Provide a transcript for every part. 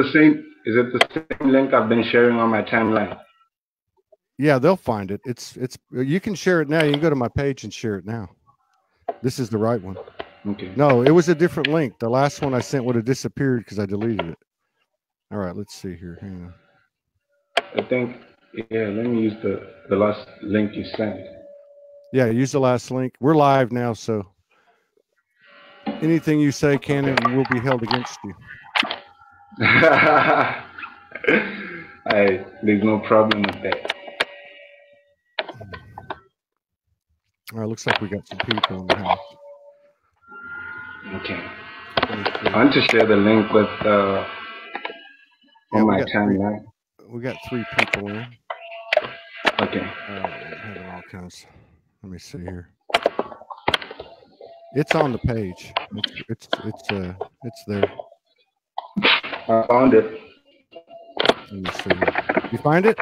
Is it the same link I've been sharing on my timeline? Yeah, they'll find it. It's you can share it now. You can go to my page and share it now. This is the right one. Okay. No, it was a different link. The last one I sent would have disappeared because I deleted it. All right, let's see here. Hang on. I think, yeah, let me use the last link you sent. Yeah, use the last link. We're live now, so anything you say can and will be held against you. There's no problem with that. All right, looks like we got some people in the house. Okay. I want to share the link with on my timeline. We got 3 people in. Okay. Having all kinds. Let me see here. It's on the page. It's there. I found it. Let me see. You find it?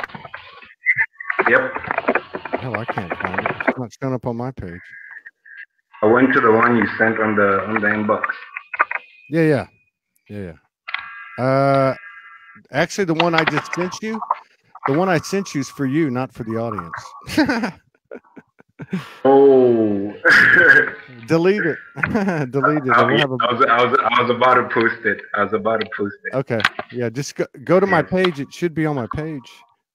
Yep. Hell, I can't find it. It's not showing up on my page. I went to the one you sent on the inbox. Yeah. Actually, the one I just sent you, the one I sent you is for you, not for the audience. Oh. Delete it. Delete it. I was about to post it. Okay. Yeah, just go to my page. It should be on my page.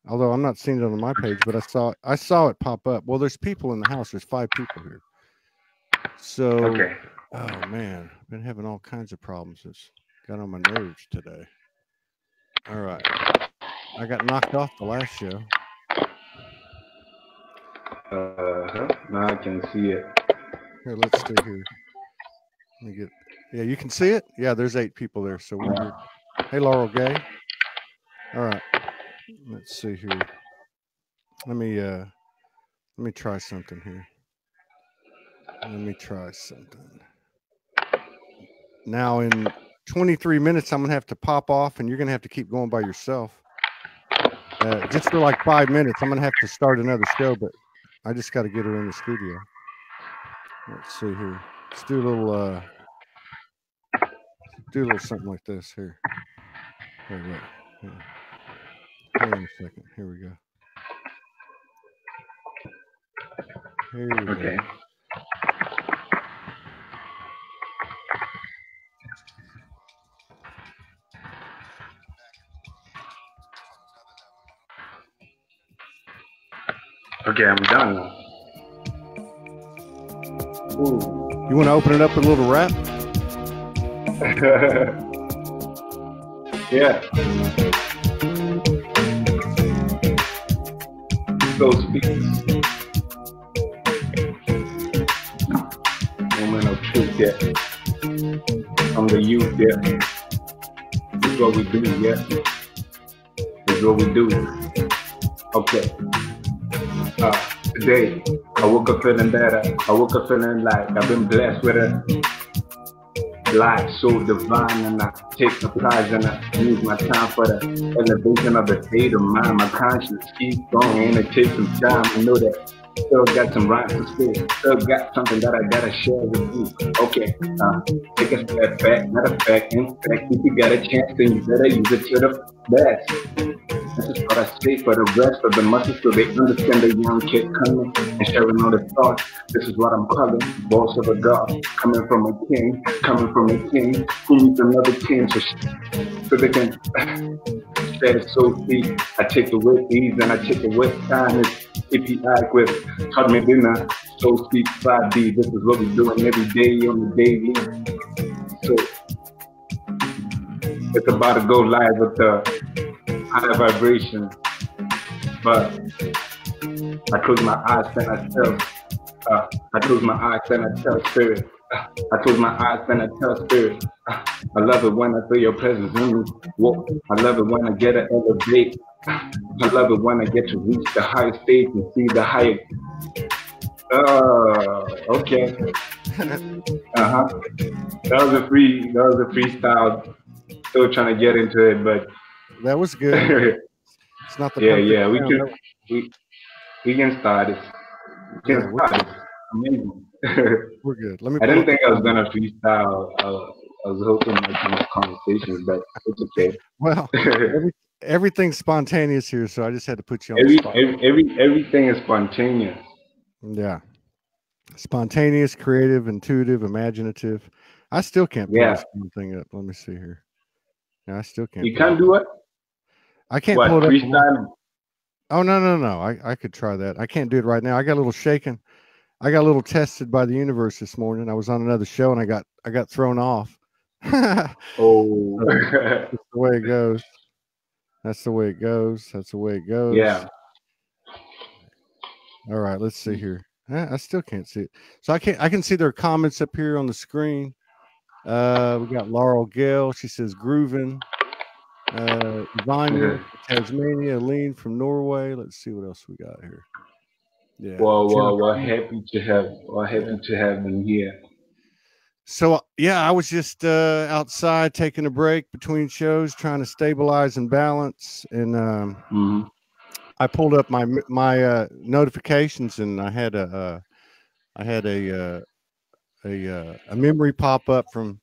Although I'm not seeing it on my page, but I saw it pop up. Well, there's people in the house. There's 5 people here. So okay. Oh man, I've been having all kinds of problems. It's got on my nerves today. All right. I got knocked off the last show. Now I can see it. Here, let's see here. Let me get. Yeah, you can see it. Yeah, there's 8 people there. So we're here. Hey, Laurel Gay. All right. Let's see here. Let me try something here. Now in 23 minutes, I'm gonna have to pop off, and you're gonna have to keep going by yourself. Just for like 5 minutes, I'm gonna have to start another show, but I just got to get her in the studio. Let's see here. Let's do a little, something like this here. Wait, Hang on a second. Here we go. Okay. Okay, I'm done. Ooh. You want to open it up with a little rap? Yeah. Those beats. Woman of truth, yeah. I'm the youth, yeah. This is what we do, yeah. This is what we do. Okay. Today, I woke up feeling better. I woke up feeling like I've been blessed with a life so divine, and I take the prize and I use my time for the elevation of the state of mind. My conscience keeps going and it takes some time. I know that still got some rhymes to spit. Still got something that I gotta share with you. Okay, take a step back. Matter of fact, in fact, if you got a chance, then you better use it to the best. This is what I say for the rest of the muscles, so they understand the young kid coming and sharing all the thoughts. This is what I'm calling boss of a god, coming from a king who needs another king, so they can say it so deep. I take the with ease and I take the with time. It's Hippie Ike with Taught Me Dinner, Soul Speak 5D. This is what we're doing every day on the daily. So it's about to go live with the high vibration, but I close my eyes and I tell. I close my eyes and I tell spirit. I close my eyes and I tell spirit. I love it when I feel your presence in me. Whoa. I love it when I get to elevate. I love it when I get to reach the higher stage and see the higher. Okay. That was a freestyle. Still trying to get into it, but. That was good. It's not the we can start it. Amazing. We're good. Let me. I didn't think I was gonna freestyle I was hoping like conversation, but it's okay. Well, everything's spontaneous here, so I just had to put you on the spot. Everything is spontaneous. Yeah, spontaneous, creative, intuitive, imaginative. I still can't pull this thing up. Let me see here. No, I still can't. You can't do it. I can't pull it up. Oh no! I could try that. I can't do it right now. I got a little shaken. I got a little tested by the universe this morning. I was on another show and I got thrown off. Oh, that's the way it goes. Yeah. All right, let's see here. I still can't see it. So I can see their comments up here on the screen. We got Laurel Gale. She says grooving. Vanya, Tasmania, Lean from Norway. Let's see what else we got here. Yeah. Well, happy to have them here. So yeah, I was just outside taking a break between shows, trying to stabilize and balance, and I pulled up my notifications, and I had a memory pop up from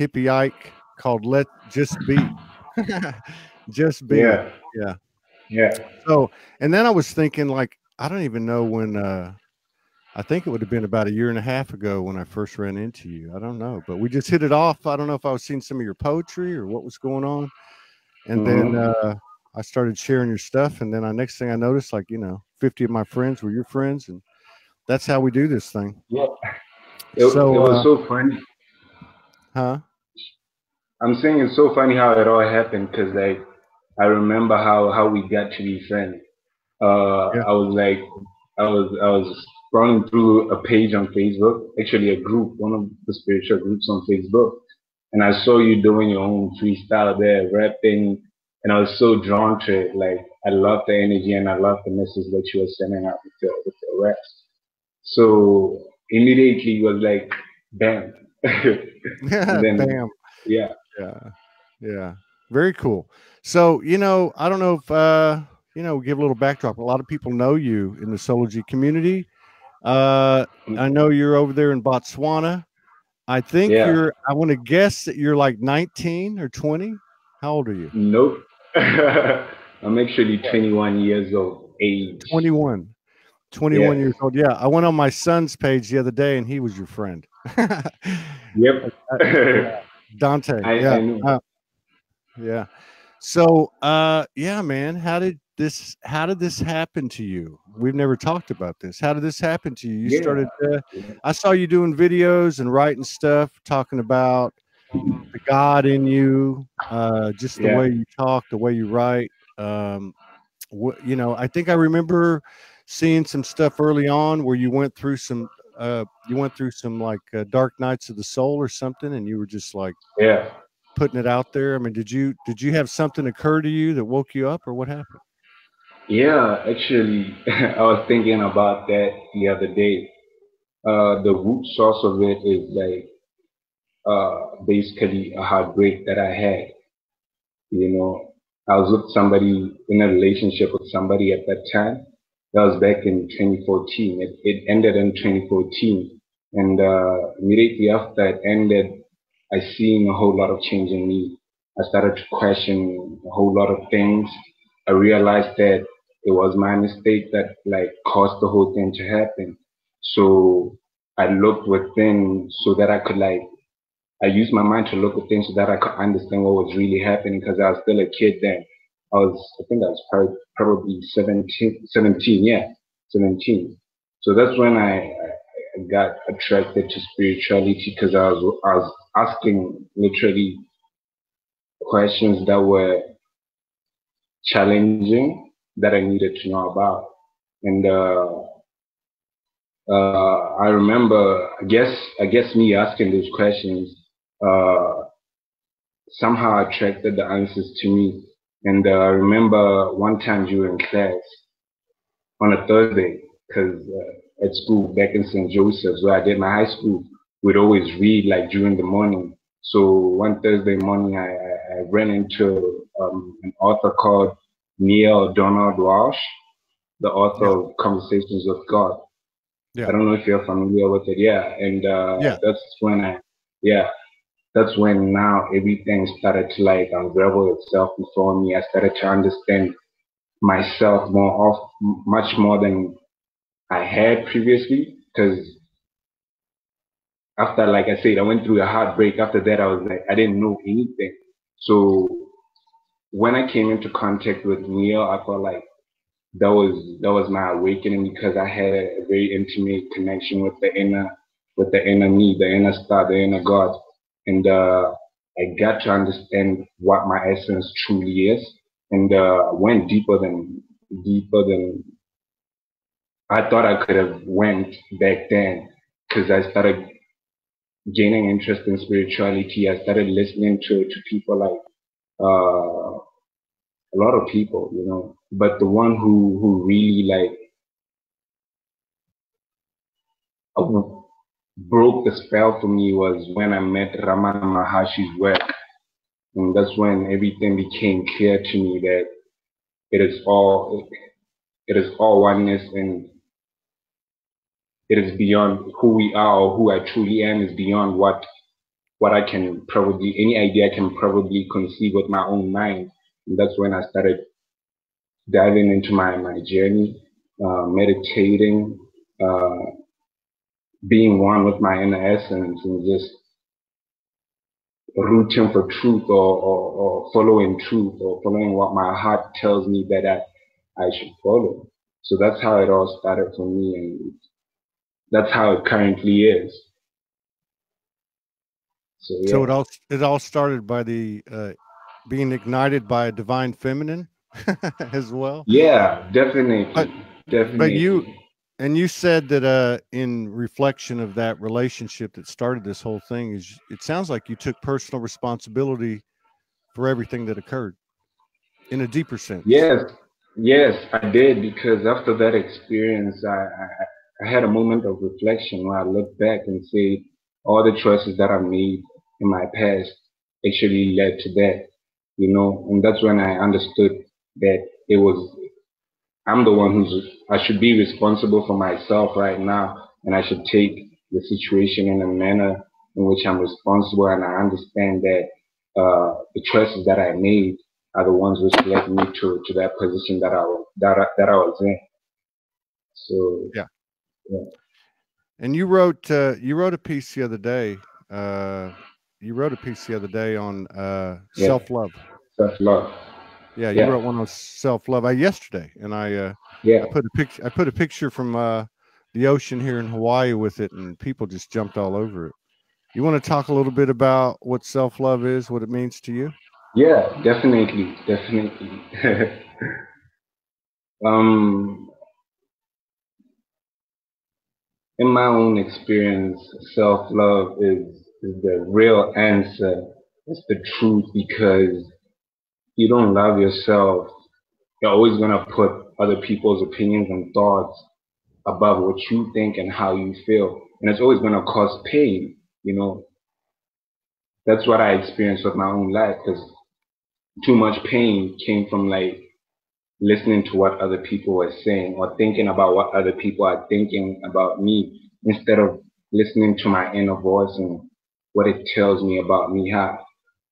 Hippie Ike called "Let Just Be." Just be. Yeah. So, and then I was thinking, like, I don't even know when, I think it would have been about 1.5 years ago when I first ran into you. I don't know, but we just hit it off. I don't know if I was seeing some of your poetry or what was going on. And then I started sharing your stuff. And then next thing I noticed, like, 50 of my friends were your friends. And that's how we do this thing. Yeah. It was so funny. Huh? I'm saying it's so funny how it all happened, because like I remember how we got to be friends. I was scrolling through a page on Facebook, actually a group, one of the spiritual groups on Facebook, and I saw you doing your own freestyle there, rapping, and I was so drawn to it. Like I loved the energy and I loved the message that you were sending out with your raps. So immediately it was like, bam. Bam. Yeah. Very cool. So, I don't know if, give a little backdrop. A lot of people know you in the Soulogy community. I know you're over there in Botswana. I think I want to guess that you're like 19 or 20. How old are you? Nope. I'm actually 21 years old. 21 years old. Yeah. I went on my son's page the other day and he was your friend. Yep. Dante. So, man, how did this happen to you? We've never talked about this. How did this happen to you? You started, I saw you doing videos and writing stuff, talking about the God in you, just the way you talk, the way you write. I think I remember seeing some stuff early on where you went through some, dark nights of the soul or something, and you were just like putting it out there. I mean, did you have something occur to you that woke you up, or what happened? Yeah, actually, I was thinking about that the other day. The root source of it is like basically a heartbreak that I had. I was with somebody, in a relationship with somebody at that time. That was back in 2014. It ended in 2014. And immediately after it ended, I seen a whole lot of change in me. I started to question a whole lot of things. I realized that it was my mistake that like caused the whole thing to happen. So I looked within so that I could I used my mind to look within so that I could understand what was really happening, because I was still a kid then. I think I was probably 17. So that's when I got attracted to spirituality, because I was asking literally questions that were challenging that I needed to know about. And I remember, I guess me asking those questions somehow attracted the answers to me. And I remember one time you were in class on a Thursday, because at school back in St. Joseph's, where I did my high school, we'd always read like during the morning. So one Thursday morning, I ran into an author called Neil Donald Walsh, the author of Conversations with God. Yeah. I don't know if you're familiar with it. Yeah. And that's when I, yeah. that's when now everything started to like unravel itself before me. I started to understand myself more, much more than I had previously. Because after, like I said, I went through a heartbreak. After that, I was like, I didn't know anything. So when I came into contact with Neil, I felt like that was my awakening, because I had a very intimate connection with the inner me, the inner star, the inner God. And I got to understand what my essence truly is, and went deeper than I thought I could have went back then, because I started gaining interest in spirituality. I started listening to people like a lot of people, you know. But the one who really like broke the spell for me was when I met Ramana Maharshi's work. And that's when everything became clear to me, that it is all oneness, and it is beyond who we are, or who I truly am is beyond what I can probably, any idea I can probably conceive with my own mind. And that's when I started diving into my journey, meditating, being one with my inner essence, and just rooting for truth, or following truth, or following what my heart tells me that I should follow. So that's how it all started for me, and that's how it currently is. So, yeah. So it all started by the being ignited by a divine feminine as well. Yeah, definitely. But you. And you said that in reflection of that relationship that started this whole thing, is it sounds like you took personal responsibility for everything that occurred in a deeper sense. Yes, I did, because after that experience, I had a moment of reflection where I looked back and say all the choices that I made in my past actually led to that, you know. And that's when I understood that it was, I'm the one I should be responsible for myself right now, and I should take the situation in a manner in which I'm responsible. And I understand that the choices that I made are the ones which led me to that position that I was in. So yeah. And you wrote a piece the other day. On self-love. Yeah, you wrote one on self-love yesterday, and I put a picture. I put a picture from the ocean here in Hawaii with it, and people just jumped all over it. You want to talk a little bit about what self-love is, what it means to you? Yeah, definitely. In my own experience, self-love is the real answer. It's the truth, because you don't love yourself, you're always going to put other people's opinions and thoughts above what you think and how you feel. And it's always going to cause pain, you know. That's what I experienced with my own life, because too much pain came from like listening to what other people were saying, or thinking about what other people are thinking about me, instead of listening to my inner voice and what it tells me about me. How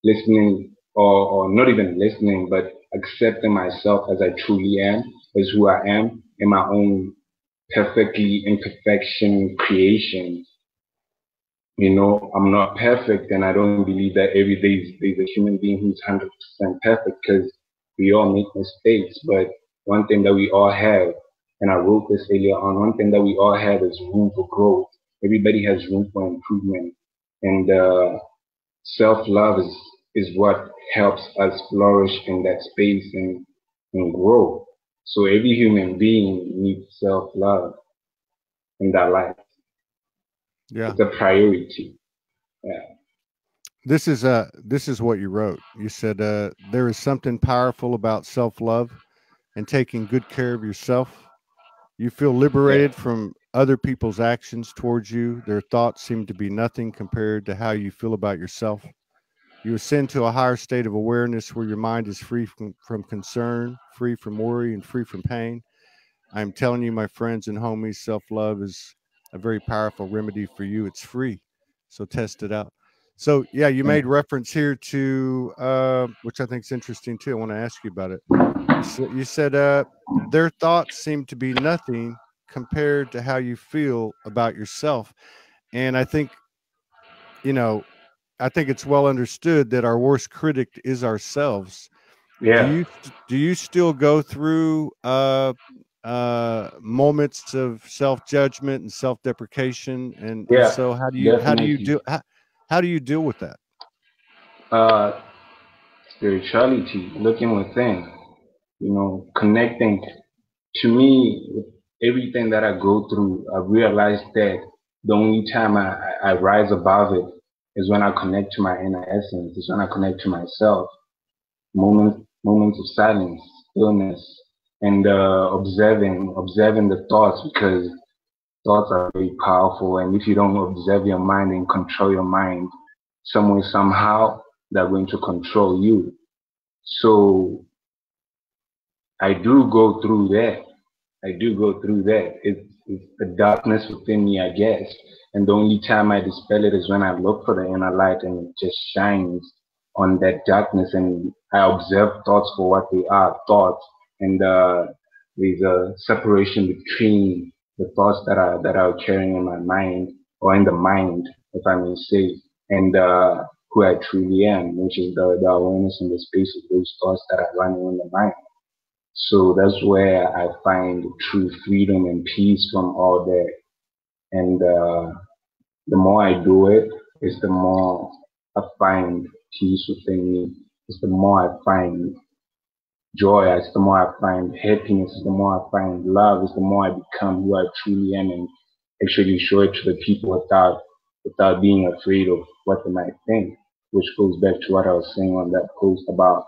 listening, or not even listening, but accepting myself as I truly am, as who I am, in my own perfectly imperfection creation. You know, I'm not perfect, and I don't believe that every day there's a human being who's 100% perfect, because we all make mistakes. But one thing that we all have, and I wrote this earlier on, one thing that we all have is room for growth. Everybody has room for improvement. And self-love is what helps us flourish in that space and grow. So every human being needs self-love in their life. Yeah, it's a priority. Yeah. This is what you wrote. You said there is something powerful about self-love and taking good care of yourself. You feel liberated from other people's actions towards you. Their thoughts seem to be nothing compared to how you feel about yourself. You ascend to a higher state of awareness where your mind is free from concern, free from worry, and free from pain. I'm telling you, my friends and homies, self-love is a very powerful remedy for you. It's free, so test it out. So yeah, you made reference here to which I think is interesting too. I want to ask you about it. So you said their thoughts seem to be nothing compared to how you feel about yourself. And I think, you know, I think it's well understood that our worst critic is ourselves. Yeah. Do you still go through moments of self-judgment and self-deprecation? And yeah, so how do you deal with that? Spirituality, looking within, you know, connecting. To me, with everything that I go through, I realize that the only time I rise above it is when I connect to my inner essence, is when I connect to myself. Moments of silence, stillness, and observing the thoughts, because thoughts are very powerful. And if you don't observe your mind and control your mind, some way, somehow, they're going to control you. So I do go through that. It's the darkness within me, I guess. And the only time I dispel it is when I look for the inner light, and it just shines on that darkness. And I observe thoughts for what they are, thoughts. And there's a separation between the thoughts that are carrying in my mind, or in the mind, if I may say, and who I truly am, which is the awareness and the space of those thoughts that are running in the mind. So that's where I find true freedom and peace from all that. And the more I do it, it's the more I find peace within me. It's the more I find joy. It's the more I find happiness. It's the more I find love. It's the more I become who I truly am, and actually show it to the people without being afraid of what they might think. Which goes back to what I was saying on that post about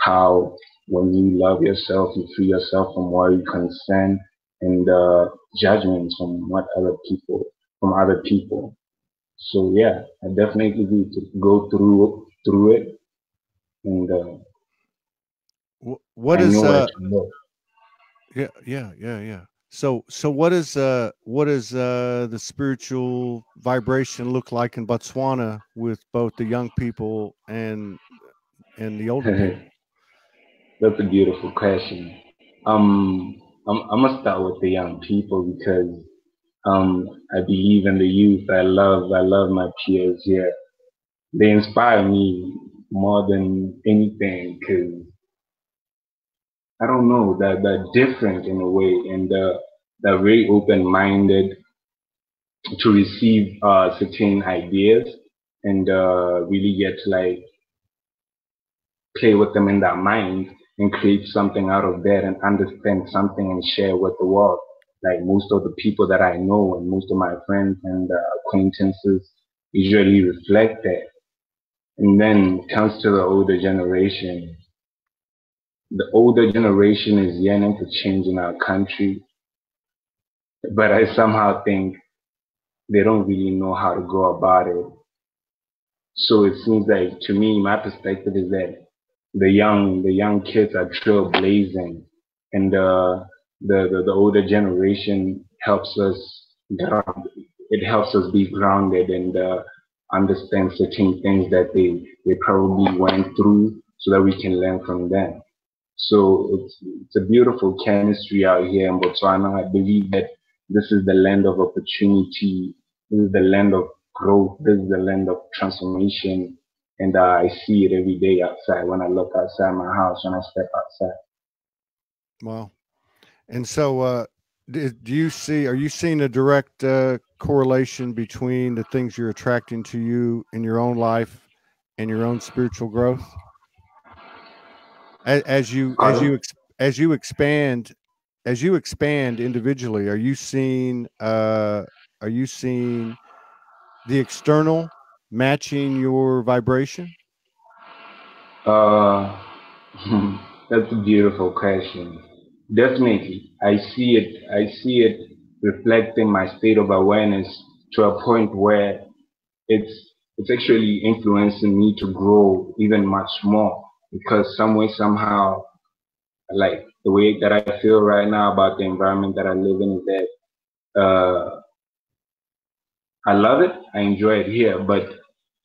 how when you love yourself, you free yourself from worry, concern, and judgments from other people. So yeah, I definitely need to go through it. And what is the spiritual vibration look like in Botswana with both the young people and the older people? That's a beautiful question. I'm gonna start with the young people, because I believe in the youth. I love my peers here. They inspire me more than anything, because I don't know, they're different in a way, and they're very open-minded to receive certain ideas, and really get to like play with them in their mind and create something out of that, and understand something and share with the world. Like most of the people that I know and most of my friends and acquaintances usually reflect that. And then comes to the older generation. The older generation is yearning for change in our country, but I somehow think they don't really know how to go about it. So it seems like, to me, my perspective is that the young kids are trailblazing, and the older generation helps us ground. It helps us be grounded and understand certain things that they probably went through, so that we can learn from them. So it's a beautiful chemistry out here in Botswana. I believe that this is the land of opportunity. This is the land of growth. This is the land of transformation. And I see it every day outside, when I look outside my house, when I step outside. Wow. And so are you seeing a direct correlation between the things you're attracting to you in your own life and your own spiritual growth? As you expand individually, are you seeing the external matching your vibration? That's a beautiful question. Definitely, I see it reflecting my state of awareness to a point where it's actually influencing me to grow even much more. Because some way, somehow, like the way that I feel right now about the environment that I live in is that I love it, I enjoy it here, but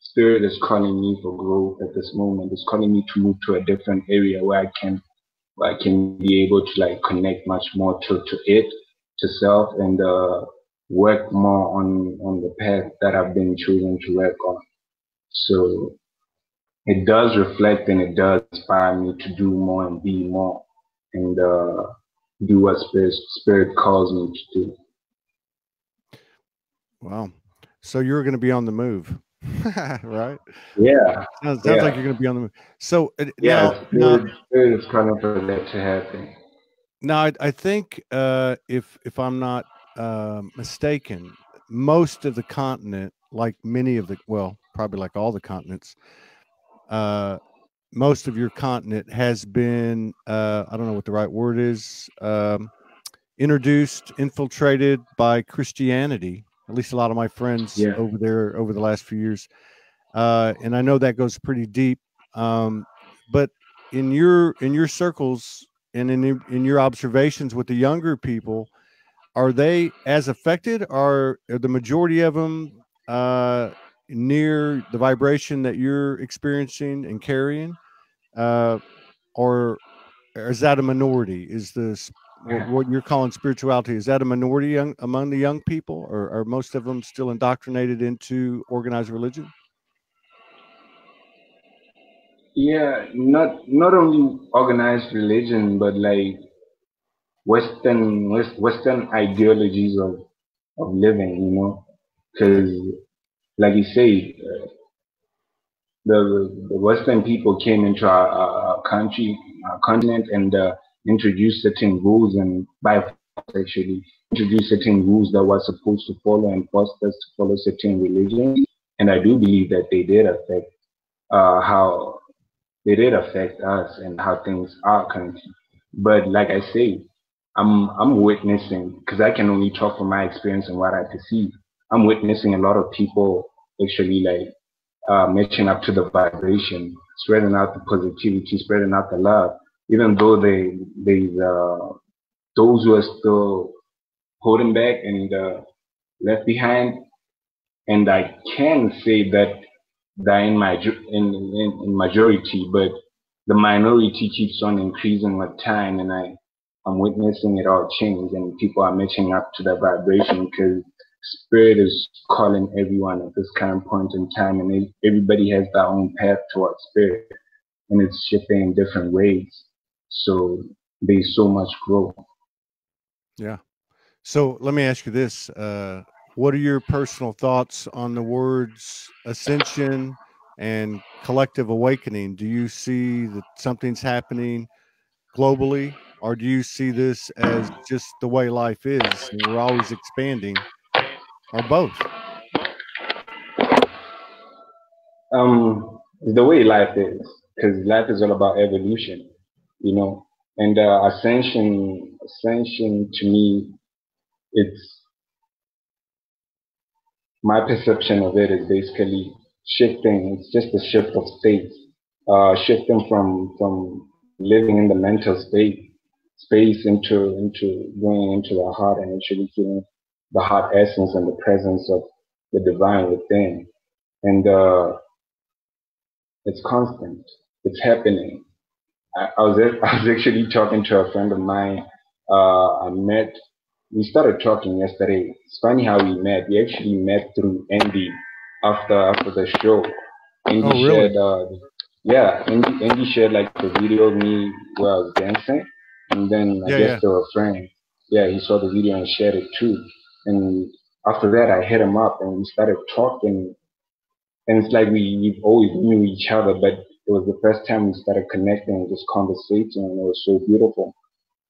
Spirit is calling me for growth at this moment. It's calling me to move to a different area where I can be able to like connect much more to it, to self, and work more on the path that I've been choosing to work on. So it does reflect and it does inspire me to do more and be more and do what spirit calls me to do. Wow. So you're going to be on the move, right? Yeah. Sounds like you're going to be on the move. So yeah, spirit is kind of for that to happen. Now, I think if I'm not mistaken, most of the continent, like many of the, well, probably like all the continents, most of your continent has been, I don't know what the right word is, introduced, infiltrated by Christianity. At least a lot of my friends over there over the last few years. And I know that goes pretty deep. But in your circles and in your observations with the younger people, are they as affected? Are the majority of them near the vibration that you're experiencing and carrying? Or is that a minority? Is this... what you're calling spirituality, is that a minority among the young people, or are most of them still indoctrinated into organized religion? Yeah, not only organized religion, but like Western ideologies of living, you know, because like you say, the Western people came into our country, our continent, and introduce certain rules, and by actually introduce certain rules that were supposed to follow and forced us to follow certain religions. And I do believe that they did affect us and how things are currently. But like I say, I'm witnessing, because I can only talk from my experience and what I perceive. I'm witnessing a lot of people actually like matching up to the vibration, spreading out the positivity, spreading out the love. Even though those who are still holding back and left behind, and I can say that they're in majority, but the minority keeps on increasing with time, and I'm witnessing it all change, and people are matching up to that vibration, because spirit is calling everyone at this current point in time, and everybody has their own path towards spirit, and it's shifting in different ways. So there's so much growth. Yeah. So let me ask you this. What are your personal thoughts on the words ascension and collective awakening? Do you see that something's happening globally, or do you see this as just the way life is and we're always expanding, or both? The way life is, because life is all about evolution. You know, and ascension to me, it's my perception of it is basically shifting. It's just a shift of state, shifting from living in the mental space into going into the heart and actually feeling the heart essence and the presence of the divine within. And it's constant. It's happening. I was actually talking to a friend of mine. We started talking yesterday. It's funny how we met. We actually met through Andy after the show. Andy shared, Andy shared like the video of me where I was dancing, and then I guess they were friends. Yeah, he saw the video and shared it too. And after that, I hit him up and we started talking. And it's like we've always knew each other, but it was the first time we started connecting and just conversating, and it was so beautiful.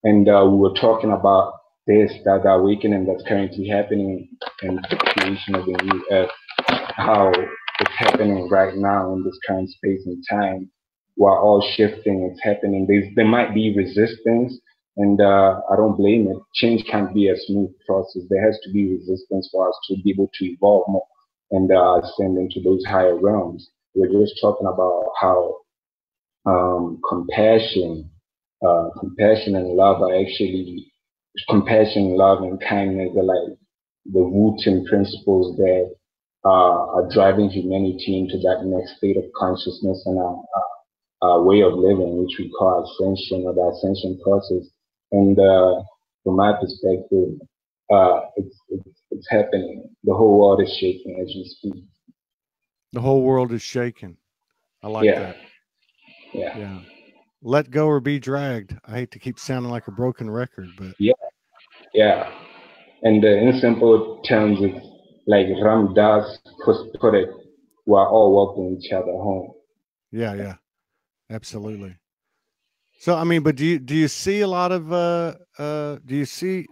And we were talking about this, that awakening that's currently happening in the creation of the new earth, how it's happening right now in this current space and time. We're all shifting, it's happening. There might be resistance, and I don't blame it. Change can't be a smooth process. There has to be resistance for us to be able to evolve more and ascend into those higher realms. We're just talking about how compassion, love, and kindness are like the rooting principles that are driving humanity into that next state of consciousness and our way of living, which we call ascension, or the ascension process. And from my perspective, it's happening. The whole world is shaking as you speak. The whole world is shaking. I like that. Yeah. Yeah. Let go or be dragged. I hate to keep sounding like a broken record, but yeah. And in simple terms, it's like Ram Dass put it: we're all welcoming each other home. Yeah, absolutely. So I mean, but do you see a lot of do you see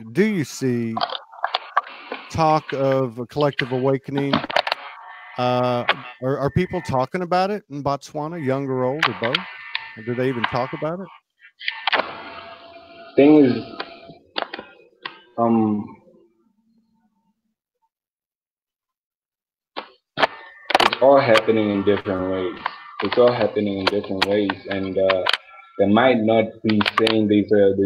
talk of a collective awakening? Are people talking about it in Botswana, young or old, or both? Or do they even talk about it? Thing is, it's all happening in different ways. And there might not be saying there's a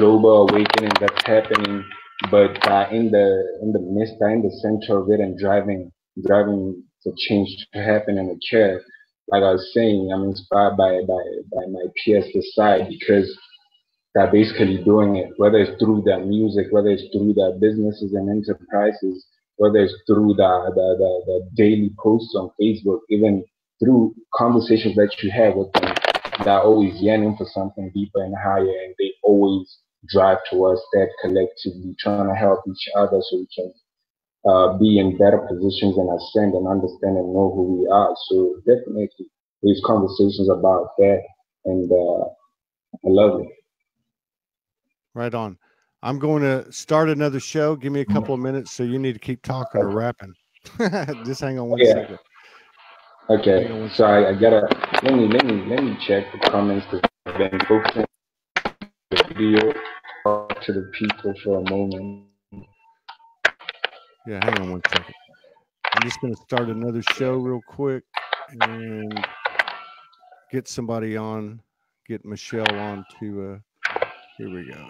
global awakening that's happening, but in the midst, in the center of it, and driving for change to happen in the chair. Like I was saying, I'm inspired by my peers society, because they're basically doing it, whether it's through their music, whether it's through their businesses and enterprises, whether it's through the daily posts on Facebook, even through conversations that you have with them. They're always yearning for something deeper and higher, and they always drive towards that collectively, trying to help each other so we can be in better positions and ascend and understand and know who we are. So definitely these conversations about that, and I love it. Right on. I'm going to start another show. Give me a couple of minutes, so you need to keep talking or rapping. Just hang on one second. Okay. On one so second. I gotta let me check the comments, because I've been focusing on the video to the people for a moment. Yeah, hang on one second. I'm just going to start another show real quick and get somebody on, get Michelle on to, here we go.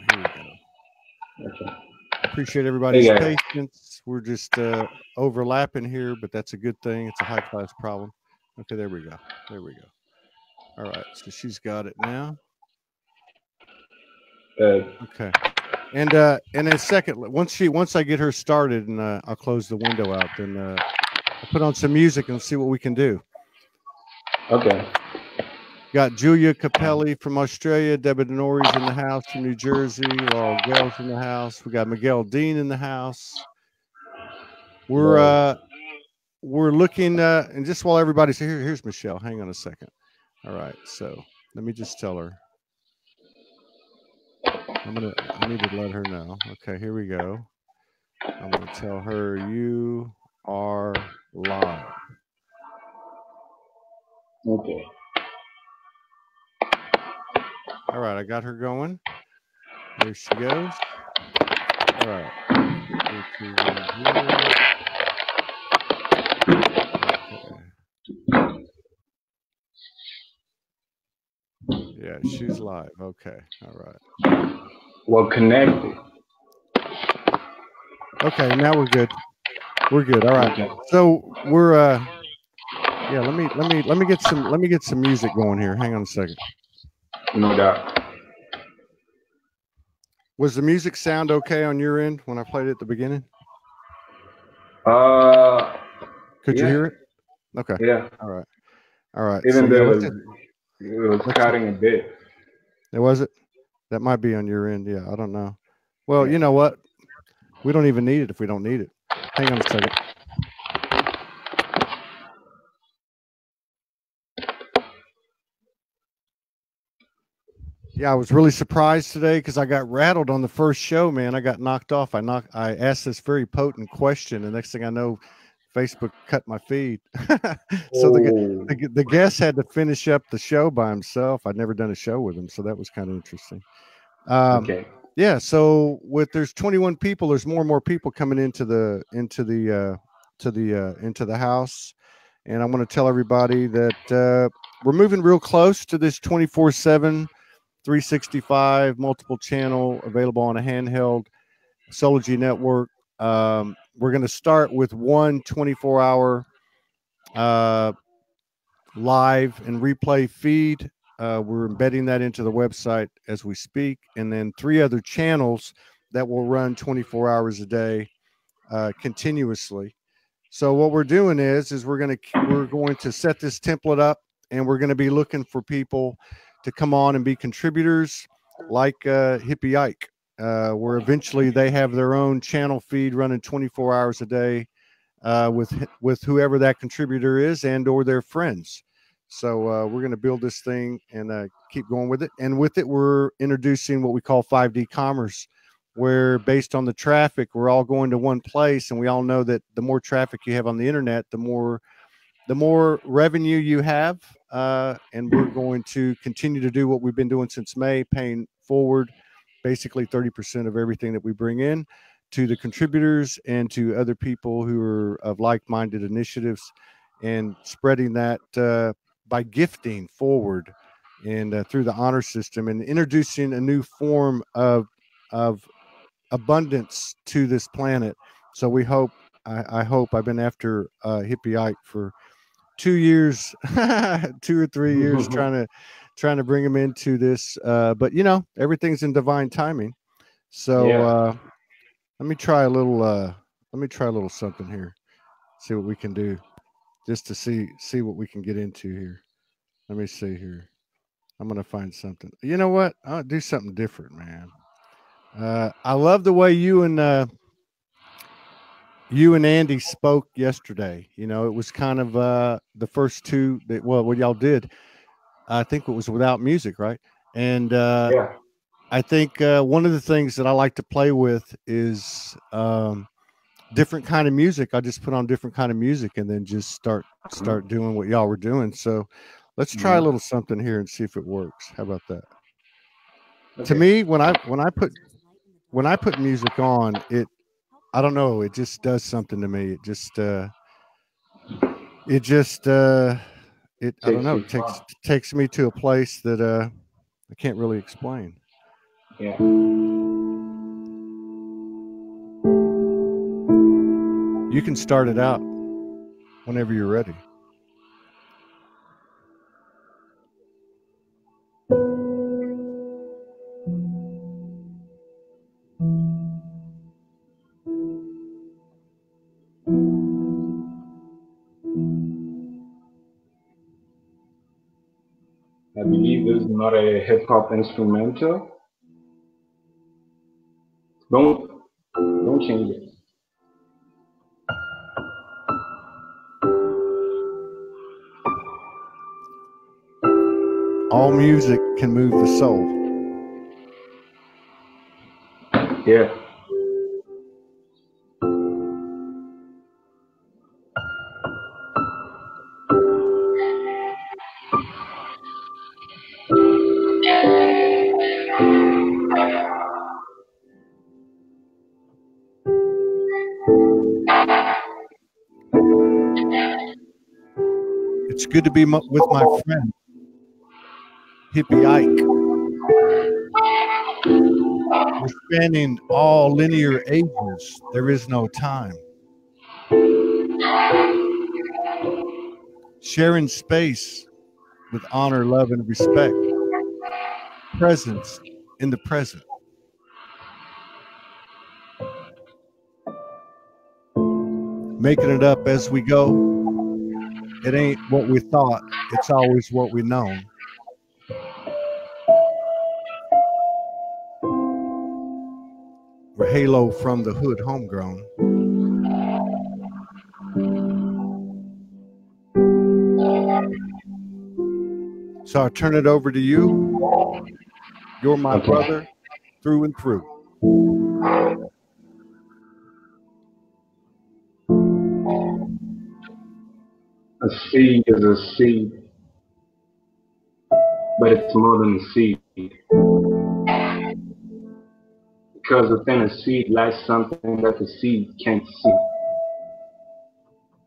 Okay. Appreciate everybody's patience. We're just overlapping here, but that's a good thing. It's a high-class problem. Okay, there we go. All right, so she's got it now. Okay. And in a second, once I get her started, and I'll close the window out, then I'll put on some music and see what we can do. Okay. Got Julia Capelli from Australia, Deborah Denori's in the house from New Jersey, Laurel Gell's in the house. We got Miguel Dean in the house. We're looking, and just while everybody's here, here's Michelle. Hang on a second. All right, so let me just tell her. I need to let her know. Okay, here we go. I'm going to tell her you are live. Okay. All right, I got her going. There she goes. All right. Okay. Yeah, she's live. Okay. All right. Well, connected. Okay, now we're good. We're good. All right. Okay. So we're yeah. Let me get some. Let me get some music going here. Hang on a second. No doubt. Was the music sound okay on your end when I played it at the beginning? Could you hear it? Okay. Yeah. All right. Even though it was cutting a bit. It was it. That might be on your end. Yeah, I don't know. Well, you know what? We don't even need it if we don't need it. Hang on a second. Yeah, I was really surprised today because I got rattled on the first show, man. I got knocked off. I asked this very potent question, and next thing I know, Facebook cut my feed. So the guest had to finish up the show by himself. I'd never done a show with him, so that was kind of interesting. Okay. Yeah. So with there's 21 people. There's more and more people coming into the house, and I want to tell everybody that we're moving real close to this 24/7, 365 multiple channel available on a handheld Soulogy network. We're going to start with one 24-hour live and replay feed. We're embedding that into the website as we speak. And then 3 other channels that will run 24 hours a day continuously. So what we're doing is we're going to set this template up, and we're going to be looking for people to come on and be contributors like Hippie Ike, where eventually they have their own channel feed running 24 hours a day with whoever that contributor is and or their friends. So we're going to build this thing and keep going with it. And with it, we're introducing what we call 5D Commerce, where based on the traffic, we're all going to one place. And we all know that the more traffic you have on the internet, the more revenue you have. And we're going to continue to do what we've been doing since May, paying forward basically 30% of everything that we bring in to the contributors and to other people who are of like-minded initiatives, and spreading that by gifting forward and through the honor system, and introducing a new form of abundance to this planet. So we hope, I hope I've been after Hippie Ike for 2 years, 2 or 3 years trying to bring him into this. But you know, everything's in divine timing. So yeah. let me try a little something here. See what we can do, just to see what we can get into here. Let me see here. I'm going to find something. You know what? I'll do something different, man. I love the way you and Andy spoke yesterday. You know, it was kind of the first two that, well, what y'all did, I think it was without music, right? And yeah. I think one of the things that I like to play with is different kind of music. I just put on different kind of music and then just start doing what y'all were doing. So let's try a little something here and see if it works. How about that? Okay. To me, when I put music on, it, I don't know, it just does something to me. It I don't know, it takes me to a place that I can't really explain. Yeah. You can start it out whenever you're ready. I believe this is not a hip-hop instrumental. Don't change it. All music can move the soul. Yeah. It's good to be with my friend. Hippie Ike. We're spanning all linear ages. There is no time. Sharing space with honor, love, and respect. Presence in the present. Making it up as we go. It ain't what we thought. It's always what we know. We're Halo from the Hood Homegrown. So I'll turn it over to you. You're my brother through and through. A seed is a seed, but it's more than a seed. Because within a seed lies something that the seed can't see.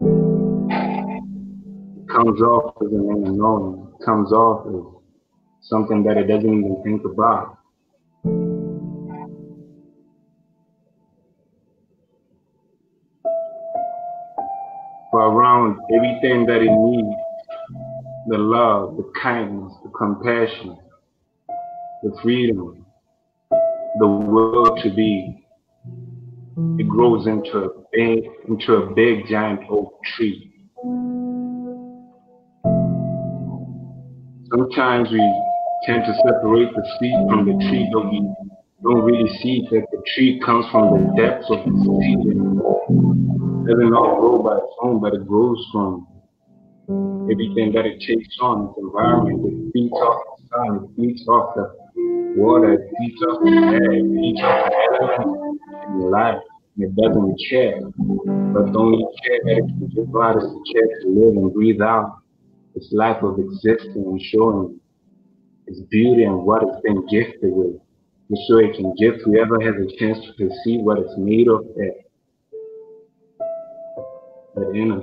It comes off as an unknown. It comes off as something that it doesn't even think about. for around everything that it needs, the love, the kindness, the compassion, the freedom, the will to be. It grows into a big giant oak tree. Sometimes we tend to separate the seed from the tree, but we don't really see that the tree comes from the depths of the seed. It doesn't all grow by its own, but it grows from everything that it takes on, its environment. It feeds off the sun, it feeds off the water, it feeds off the air, it feeds off the air in life. It doesn't care, but the only care that it can give out is the care to live and breathe out its life of existing and showing its beauty and what it's been gifted with, just so it can gift whoever has a chance to perceive what it's made of it. But in a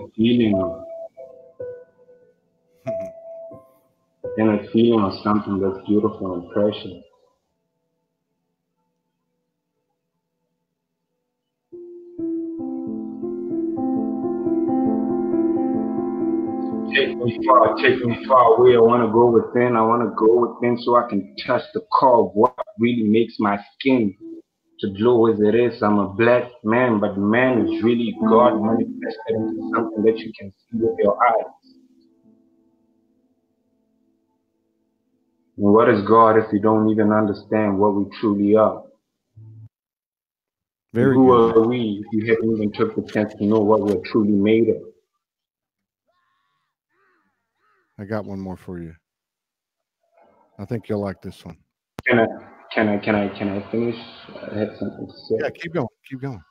feeling of something that's beautiful and precious. Take me far away. I want to go within. I want to go within so I can touch the core of what really makes my skin to glow as it is. I'm a black man, but man is really God manifested into something that you can see with your eyes. And what is God if you don't even understand what we truly are? Very Who good. Are we if you haven't even took the chance to know what we're truly made of? I got one more for you. I think you'll like this one. Can I finish? I had something to say. Yeah, keep going.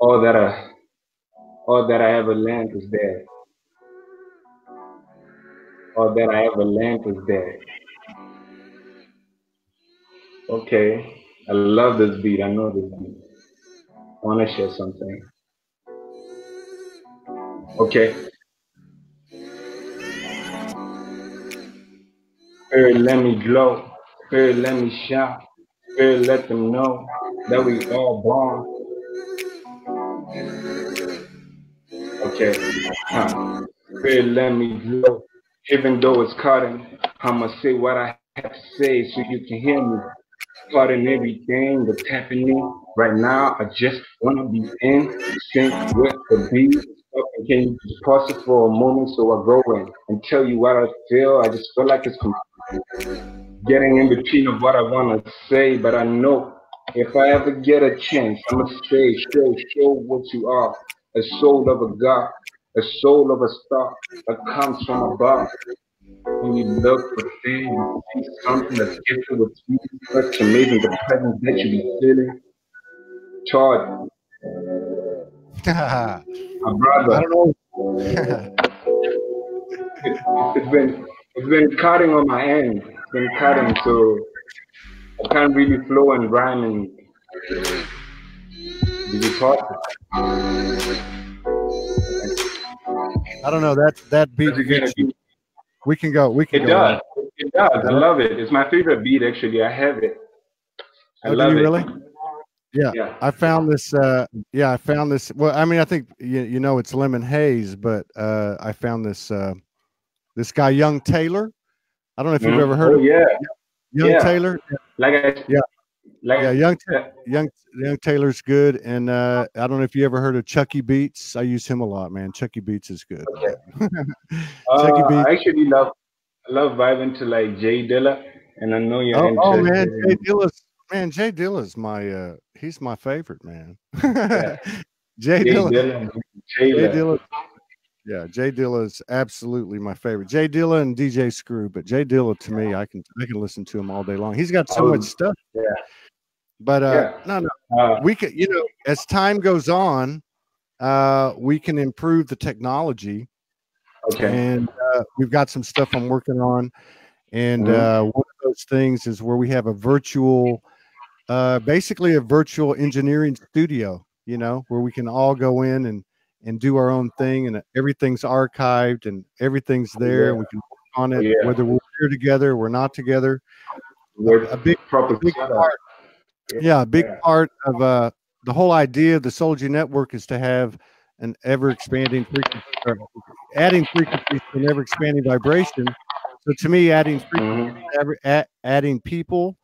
All that I ever learned is there. All that I ever learned is there. Okay, I love this beat. I know this beat. I want to share something. Okay. Spirit, let me glow. Spirit, let me shout. Spirit, let them know that we all born. Okay. Spirit, let me glow. Even though it's cutting, I'ma say what I have to say so you can hear me. Pardon everything that's happening right now. I just wanna be in sync with the beat. Can you just pause it for a moment so I go in and tell you what I feel? I just feel like it's getting in between of what I want to say, but I know if I ever get a chance, I'm going to say, show what you are. A soul of a God, a soul of a star that comes from above. When you look for things, you see something that's gifted with you. It's amazing the presence that you be feeling. Charged. My brother, I don't know. it's been cutting on my end. It's been cutting, so I can't really flow and rhyme and really talk. I don't know that beat. We can go. It does. Right? It does. I love it. It's my favorite beat. Actually, I have it. I love it. Really? Yeah, I found this. I found this. Well, I mean, I think you know it's Lemon Haze, but I found this this guy, Young Taylor. I don't know if you've ever heard of him. Young Taylor. Young Taylor's good, and I don't know if you ever heard of Chucky Beats. I use him a lot, man. Chucky Beats is good. Okay. Chucky Beats. I actually love vibing to like Jay Dilla, and I know you're into. Oh man, Jay Dilla's. Man, Jay Dilla's he's my favorite, man. Yeah. Jay Dilla. Yeah, Jay Dilla is absolutely my favorite. Jay Dilla and DJ Screw, but Jay Dilla to me, I can listen to him all day long. He's got so much stuff. Yeah. But we could, as time goes on, we can improve the technology. Okay. And we've got some stuff I'm working on. And one of those things is where we have a virtual, basically a virtual engineering studio, where we can all go in and do our own thing, and everything's archived and everything's there. Yeah. And we can work on it, whether we're here together, we're not together. We're a big part of the whole idea of the Soulogy Network is to have an ever-expanding frequency, or adding frequencies to an ever-expanding vibration. So to me, adding frequency, adding people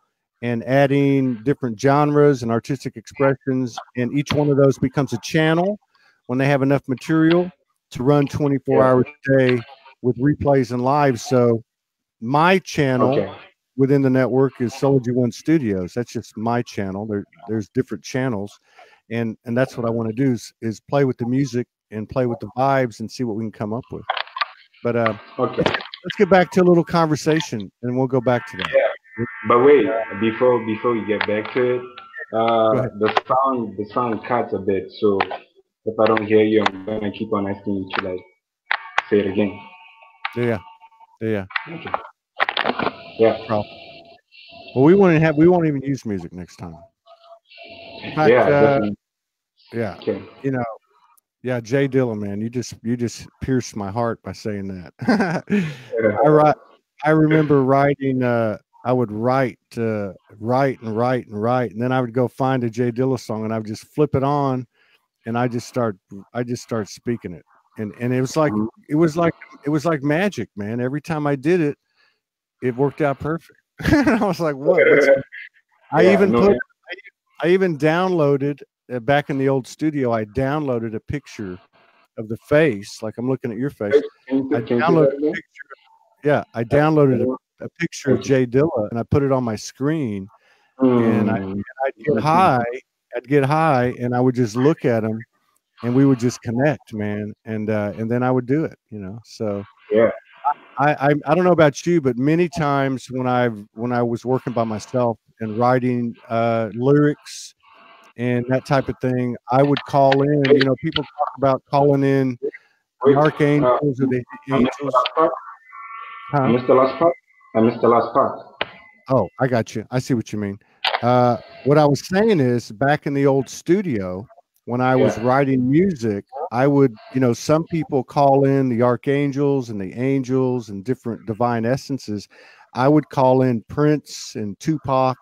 and adding different genres and artistic expressions, and each one of those becomes a channel when they have enough material to run 24 hours a day with replays and live. So my channel within the network is Soul G1 Studios. That's just my channel. There's different channels. And that's what I want to do is play with the music and play with the vibes and see what we can come up with. But let's get back to a little conversation, and we'll go back to that. Yeah. But wait, before we get back to it, the sound cuts a bit. So if I don't hear you, I'm gonna keep on asking you to like say it again. Yeah, yeah, yeah. Yeah. Well, we won't even use music next time. Fact, yeah, yeah. Okay. You know, yeah, Jay Dilla, man, you just pierced my heart by saying that. Yeah. I remember writing. I would write and then I would go find a Jay Dilla song, and I would just flip it on, and I just start speaking it, and it was like magic, man. Every time I did it, it worked out perfect. I was like, what? I even downloaded back in the old studio. I downloaded a picture of the face, like I'm looking at your face. I downloaded a picture of Jay Dilla, and I put it on my screen. And I'd get high, and I would just look at him, and we would just connect, man. And then I would do it, you know. So yeah. I don't know about you, but many times when I was working by myself and writing lyrics and that type of thing, I would call in. You know, people talk about calling in the archangels or the angels. I missed the last part. Oh, I got you. I see what you mean. What I was saying is, back in the old studio, when I was writing music, I would, you know, some people call in the archangels and the angels and different divine essences. I would call in Prince and Tupac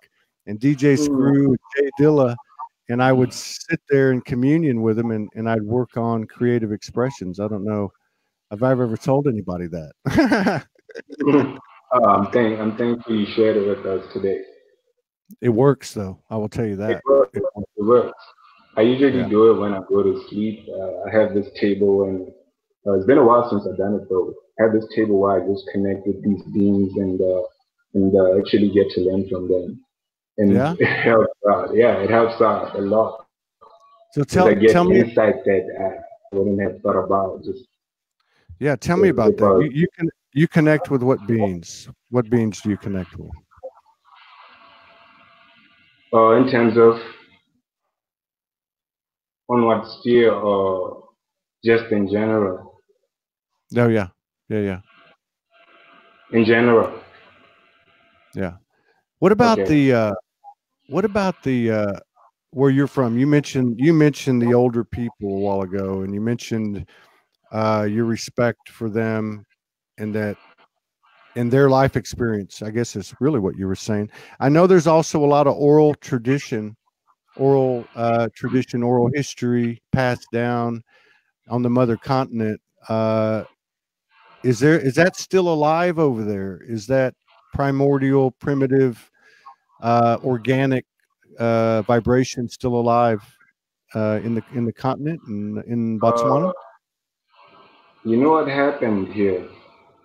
and DJ Screw and Jay Dilla, and I would sit there in communion with them, and I'd work on creative expressions. I don't know if I've ever told anybody that. I'm thankful you shared it with us today. It works, though. I will tell you that. It works. I usually do it when I go to sleep. I have this table, and it's been a while since I've done it, though. I have this table where I just connect with these beings and actually get to learn from them. And it helps out. Yeah, it helps out a lot. So tell me insight that I wouldn't have thought about. Just tell me about that. You connect with what beings? What beings do you connect with? In terms of on what sphere, or just in general? Oh, yeah. In general. Yeah. What about where you're from? You mentioned the older people a while ago, and you mentioned your respect for them and that in their life experience, I guess is really what you were saying. I know there's also a lot of oral tradition. Oral history passed down on the mother continent. Is that still alive over there? Is that primordial, primitive, organic vibration still alive in the continent and in Botswana? You know what happened here?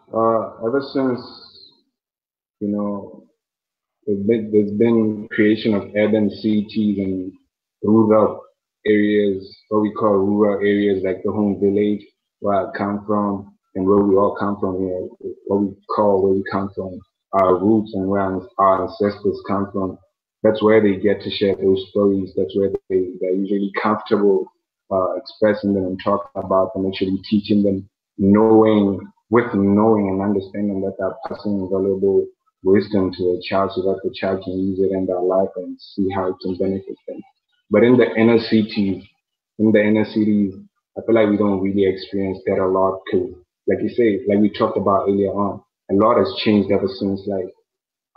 Ever since, you know, there's been creation of urban cities and rural areas, what we call rural areas, like the home village where I come from and where we all come from, you know, where we come from, our roots and where our ancestors come from. That's where they get to share those stories. That's where they're usually comfortable expressing them and talking about them, actually teaching them, knowing and understanding that they're passing valuable wisdom to a child so that the child can use it in their life and see how it can benefit them. But in the inner cities, I feel like we don't really experience that a lot, because like you say, like we talked about earlier on, a lot has changed ever since like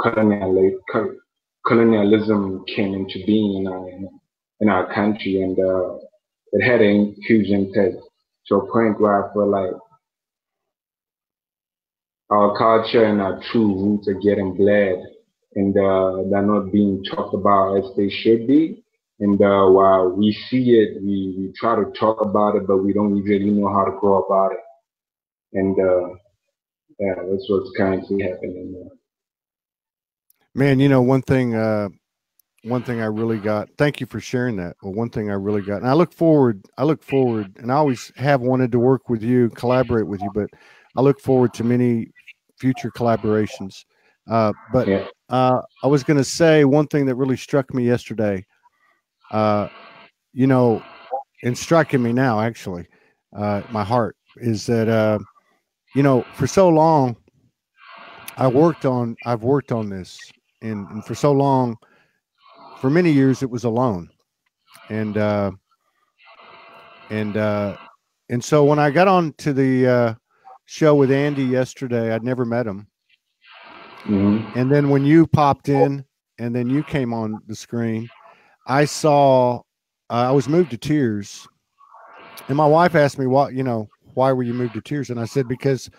colonialism came into being in our in our country, and it had a huge impact to a point where I feel like our culture and our true roots are getting bled, and they're not being talked about as they should be. And while we see it, we try to talk about it, but we don't really know how to go about it. And yeah, that's what's currently happening now. Man, you know, one thing I really got. Thank you for sharing that. Well, one thing I really got, and I look forward, and I always have wanted to work with you, collaborate with you, but I look forward to many future collaborations. I was going to say one thing that really struck me yesterday. You know, and striking me now, actually, my heart is that, you know, for so long I've worked on this, and for so long, for many years, it was alone. And so when I got on to the, show with Andy yesterday, I'd never met him. Mm-hmm. And then when you popped in and then you came on the screen, I saw, I was moved to tears, and my wife asked me, "What, you know, why were you moved to tears?" And I said, because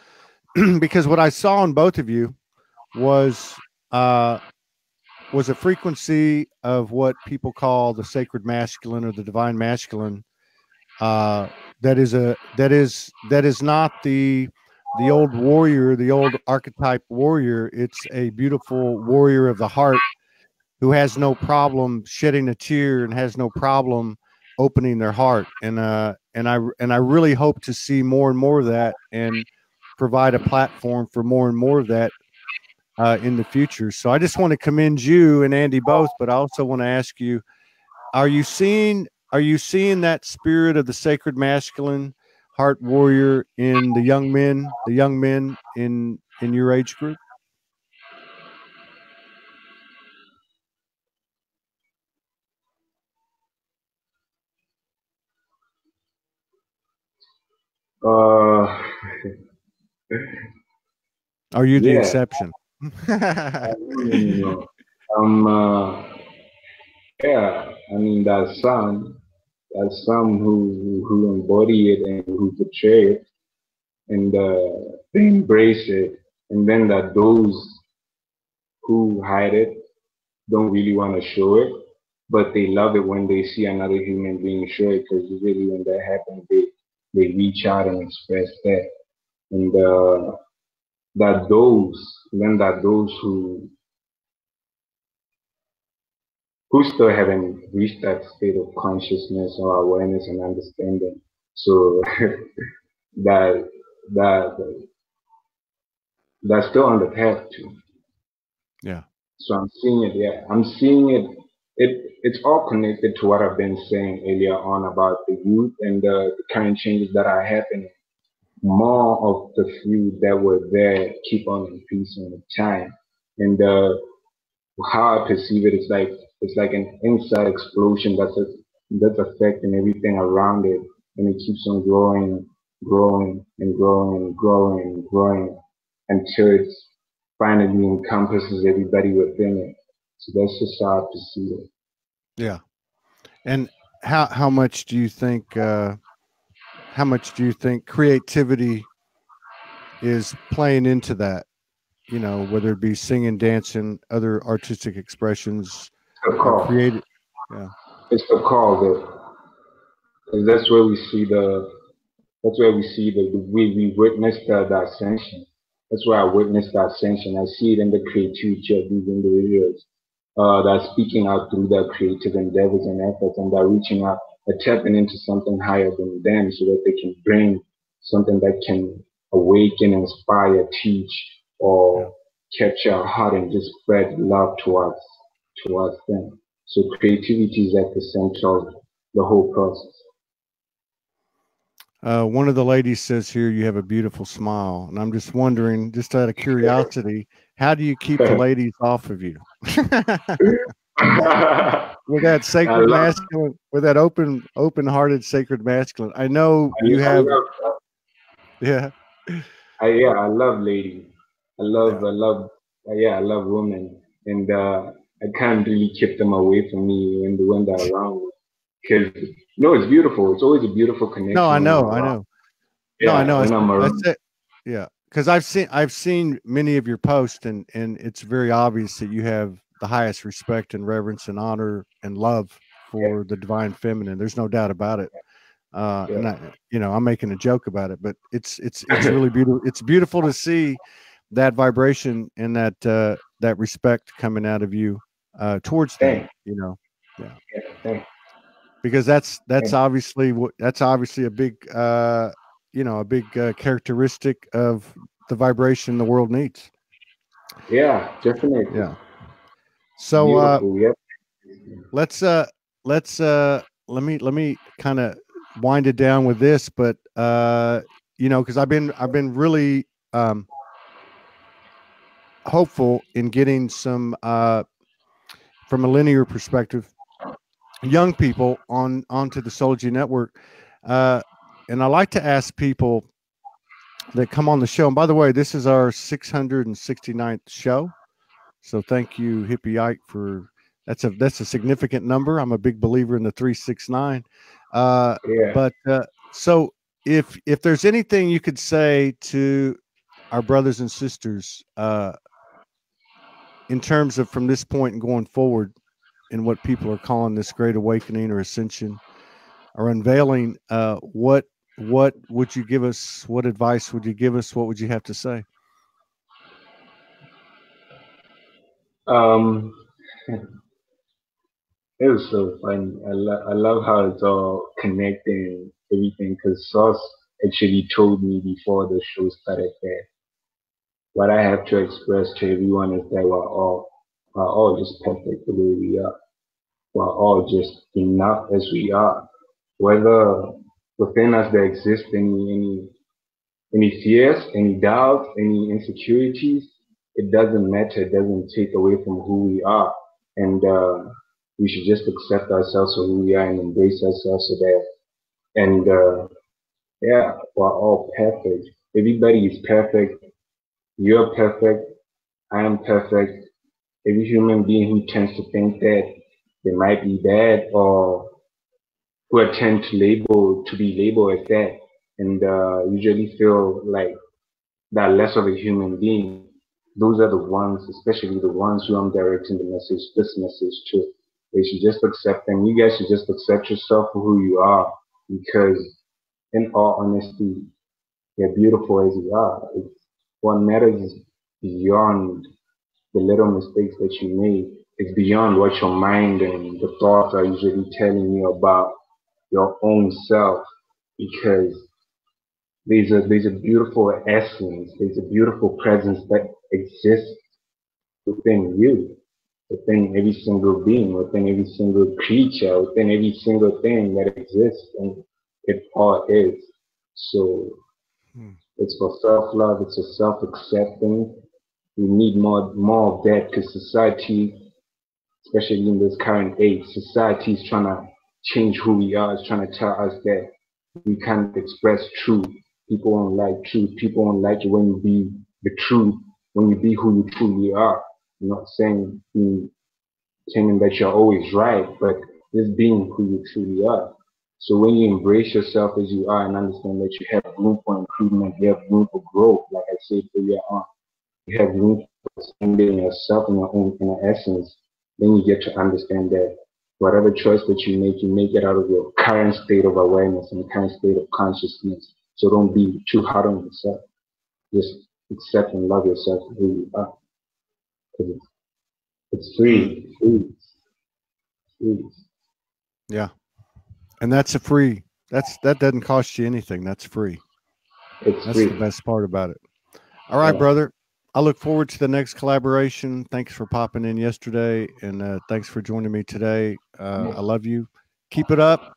what I saw in both of you was a frequency of what people call the sacred masculine or the divine masculine. That is not the old warrior, the old archetype warrior. It's a beautiful warrior of the heart, who has no problem shedding a tear and has no problem opening their heart. And I really hope to see more and more of that, and provide a platform for more and more of that in the future. So I just want to commend you and Andy both, but I also want to ask you, are you seeing that spirit of the sacred masculine heart warrior in the young men in your age group? Are you the exception? I mean, there's some who embody it and who portray it, and they embrace it, and then that those who hide it don't really want to show it, but they love it when they see another human being show it, because really when that happens, they reach out and express that. And that those who still haven't reached that state of consciousness or awareness and understanding. So that's still on the path too. Yeah. So I'm seeing it. Yeah, I'm seeing it. It's all connected to what I've been saying earlier on about the youth and the current changes that are happening. More of the few that were there keep on increasing with time, and how I perceive it, it's like an inside explosion that's affecting everything around it, and it keeps on growing until it finally encompasses everybody within it. So that's just how I perceive it. Yeah. And how much do you think creativity is playing into that? You know, whether it be singing, dancing, other artistic expressions. It's the call. Yeah. It's the call that. That's where we witness the ascension. That's where I witnessed the ascension. I see it in the creativity of these individuals that are speaking out through their creative endeavors and efforts, and they're reaching out. They're tapping into something higher than them, so that they can bring something that can awaken, inspire, teach, or capture a heart and just spread love towards them. So creativity is at the center of the whole process. One of the ladies says here, you have a beautiful smile. And I'm just wondering, just out of curiosity, how do you keep the ladies off of you? With that sacred masculine, with that open-hearted sacred masculine. I know you have. I love ladies. I love women, and I can't really keep them away from me when they're around. Because no, it's beautiful. It's always a beautiful connection. No, I know, I know. Yeah, no, I know. That's it. Yeah, because I've seen many of your posts, and it's very obvious that you have the highest respect and reverence and honor and love for the divine feminine. There's no doubt about it. And I, you know, I'm making a joke about it, but it's really beautiful. It's beautiful to see that vibration and that that respect coming out of you towards them. You know, because that's obviously what a big characteristic of the vibration the world needs. Yeah, definitely. Yeah. So let me kind of wind it down with this, but you know, because I've been really hopeful in getting some from a linear perspective young people onto the Soulogy network, and I like to ask people that come on the show, and by the way, this is our 669th show, so thank you, Hippie Ike, for that's a significant number. I'm a big believer in the 369. So if there's anything you could say to our brothers and sisters in terms of from this point and going forward in what people are calling this great awakening or ascension or unveiling, what would you give us? What advice would you give us? What would you have to say? It was so fun. I love how it's all connecting, everything, because Sauce actually told me before the show started that what I have to express to everyone is that we're all just perfect the way we are. We're all just enough as we are. Whether within us there exists any fears, any doubts, any insecurities, it doesn't matter. It doesn't take away from who we are. And we should just accept ourselves for who we are and embrace ourselves for that. And we're all perfect. Everybody is perfect. You're perfect. I am perfect. Every human being who tends to think that they might be bad or who attempt to be labeled as that, and usually feel like they're less of a human being. Those are the ones, especially the ones who I'm directing this message to. They should just accept them. You guys should just accept yourself for who you are, because in all honesty, you're beautiful as you are. What matters is beyond the little mistakes that you made. It's beyond what your mind and the thoughts are usually telling you about your own self, because there's a beautiful essence, there's a beautiful presence that exists within you, within every single being, within every single creature, within every single thing that exists, and it all is. So it's for self-love, it's for self-acceptance. We need more of that, because society, especially in this current age, society is trying to change who we are. It's trying to tell us that we can't express truth. People don't like truth. People don't like it when you be the truth, when you be who you truly are. I'm not saying that you're always right, but just being who you truly are. So when you embrace yourself as you are and understand that you have room for improvement, you have room for growth, like I said earlier on, you have room for understanding yourself and your own inner essence, then you get to understand that whatever choice that you make it out of your current state of awareness and current state of consciousness. So don't be too hard on yourself. Just accept and love yourself for who you are. It's free. Free. Yeah. And that's a free. That doesn't cost you anything. That's free. That's free. The best part about it. All right, brother. I look forward to the next collaboration. Thanks for popping in yesterday, and thanks for joining me today. I love you. Keep it up.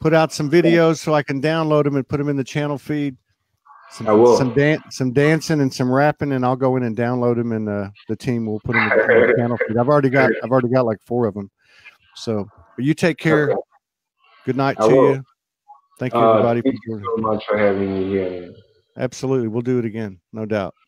Put out some videos so I can download them and put them in the channel feed. Some dancing and some rapping, and I'll go in and download them, and the team will put them in the channel feed. I've already got like 4 of them. So you take care. Good night to you. Thank you, everybody. Thank you so much for having me here. Absolutely. We'll do it again. No doubt.